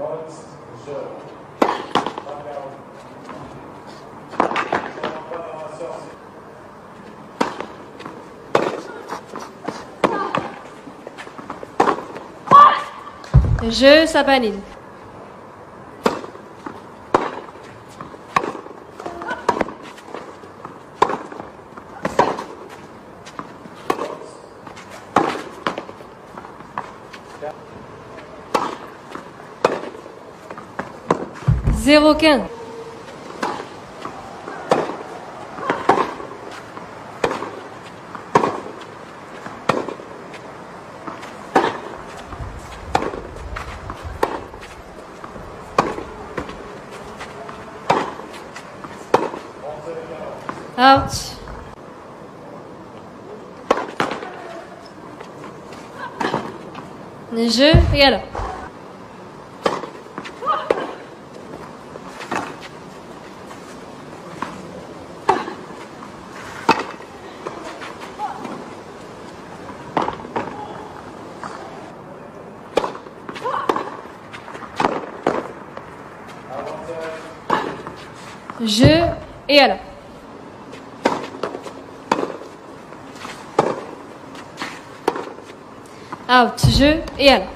Kreuz, zo. Je Szabanin. Zéro quinze. Out. Je regarde. Je et alors. Out, je et alors.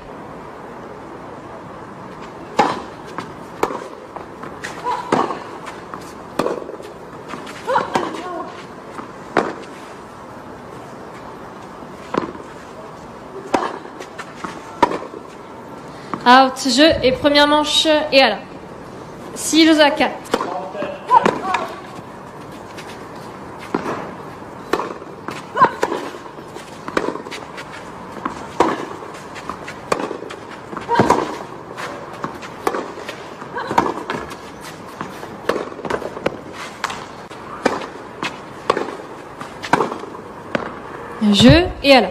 Out, je et première manche et alors. 6 à 4. Je et alors.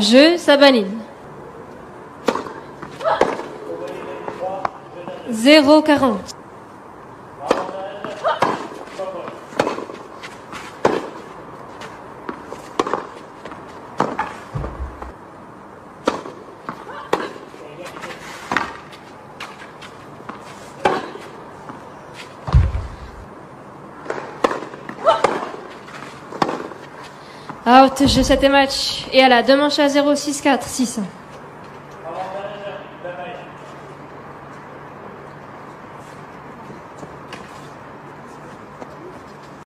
Je Szabanin. 0,40. Out, je 7 match. Et à la 2 manches à 0, 6, 4, 6.